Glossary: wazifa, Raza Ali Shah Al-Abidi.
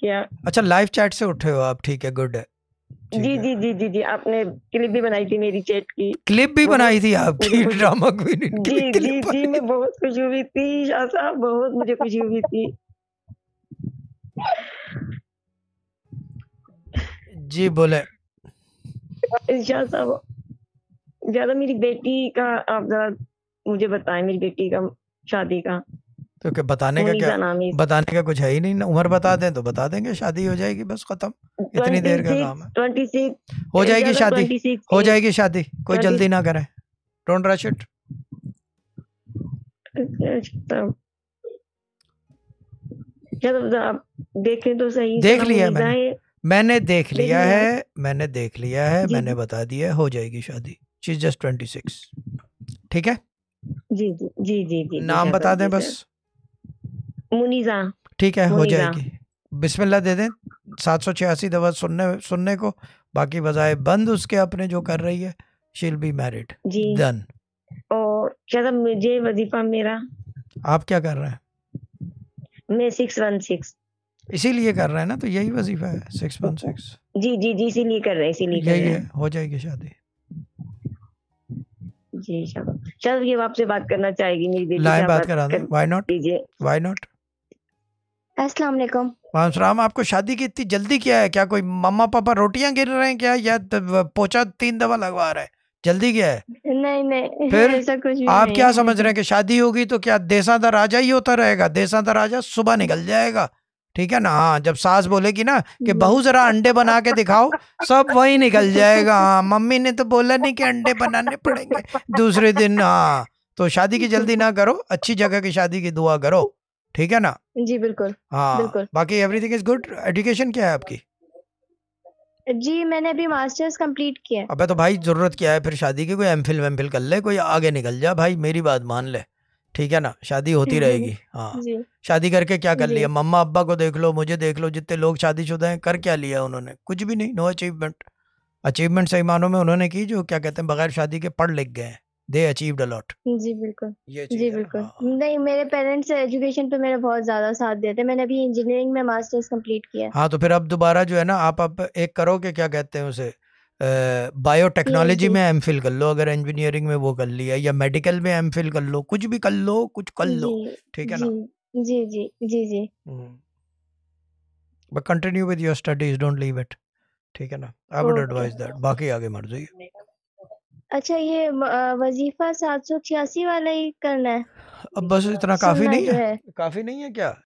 किया। अच्छा, live chat से उठे हो आप, ठीक है, गुड है। जी जी जी जी जी, आपने क्लिप भी बनाई थी मेरी चैट की, क्लिप भी बनाई थी आपकी, ड्रामा क्वीन की। जी जी जी, मैं बहुत खुशी हुई थी शाह साहब, बहुत मुझे खुशी हुई थी। जी बोले शाह साहब, ज्यादा मेरी बेटी का आप जरा मुझे बताएं, मेरी बेटी का शादी का तो क्या बताने का, क्या बताने का कुछ है ही नहीं, उम्र बता दें तो बता देंगे, शादी हो जाएगी बस खत्म, इतनी देर का काम है। 26 हो जाएगी शादी, हो जाएगी शादी, कोई जल्दी ना करें, डोंट रश इट। आप देखें तो सही, देख लिया मैंने देख लिया है, मैंने देख लिया है, मैंने बता दिया, हो जाएगी शादी, शी इज जस्ट 26, ठीक है। जी जी जी जी जी, नाम बता दें बस, मुनीजा, ठीक है, हो जाएगी। बिस्मिल्लाह दे दें, 786 दफा सुनने को, बाकी बजाय बंद उसके अपने जो कर रही है, शील बी मैरिड डन। और क्या मुझे वजीफा मेरा, आप क्या कर रहे हैं? मैं 616 इसीलिए कर रहे हैं ना, तो यही वजीफा है 616। जी जी जी, इसीलिए कर रहे हैं, इसीलिए यही है, हो जाएगी शादी। जी शायद ये आपसे बात करना चाहेगी मेरी बेटी, लाइव बात करा दें, व्हाई नॉट, व्हाई नॉट। अस्सलाम वालेकुम। वालेकुम सलाम। आपको शादी की इतनी जल्दी क्या है? क्या कोई मम्मा पापा रोटियां गिर रहे हैं क्या, या पोछा 3 दफा लगवा रहे हैं? जल्दी क्या है? नहीं नहीं, फिर ऐसा कुछ आप क्या समझ रहे हैं कि शादी होगी तो क्या देसा दराजा ही होता रहेगा? देसा दराजा सुबह निकल जाएगा, ठीक है ना। हाँ, जब सास बोलेगी ना कि बहू जरा अंडे बना के दिखाओ, सब वही निकल जाएगा। हाँ, मम्मी ने तो बोला नहीं कि अंडे बनाने पड़ेंगे दूसरे दिन। हाँ, तो शादी की जल्दी ना करो, अच्छी जगह की शादी की दुआ करो, ठीक है ना। जी बिल्कुल, हाँ बिल्कुल। बाकी एवरीथिंग इज गुड। एजुकेशन क्या है आपकी? जी मैंने अभी मास्टर्स कंप्लीट किया है। अबे तो भाई जरूरत क्या है फिर शादी की, कोई एमफिल वेमफिल कर ले, कोई आगे निकल जा भाई, मेरी बात मान ले, ठीक है ना। शादी होती रहेगी। हाँ, शादी करके क्या कर लिया? मम्मा अब्बा को देख लो, मुझे देख लो, जितने लोग शादीशुदा हैं, कर क्या लिया उन्होंने? कुछ भी नहीं। Know achievement. अचीवमेंट सही मानों में उन्होंने की जो क्या कहते हैं बगैर शादी के पढ़ लिख गए, दे अचीव्ड अ लॉट। जी बिल्कुल, जी बिल्कुल। हाँ। नहीं, मेरे पेरेंट्स एजुकेशन पे मेरा बहुत ज्यादा साथ देते हैं। मैंने अभी इंजीनियरिंग में मास्टर्स कंप्लीट किया। हाँ, तो फिर अब दोबारा जो है ना, आप एक करो कि क्या कहते हैं उसे, बायोटेक्नोलॉजी में एम फिल कर लो, अगर इंजीनियरिंग में वो कर लिया, या मेडिकल में एम फिल कर लो, कुछ भी कर लो, कुछ कर लो, ठीक है ना। जी जी जी जी, but continue with your studies, don't leave it, ठीक है ना। आई वुड एडवाइज दैट, बाकी आगे मर्जी है। अच्छा, ये वजीफा 786 वाला ही करना है अब, बस इतना काफी नहीं है? काफी नहीं है क्या?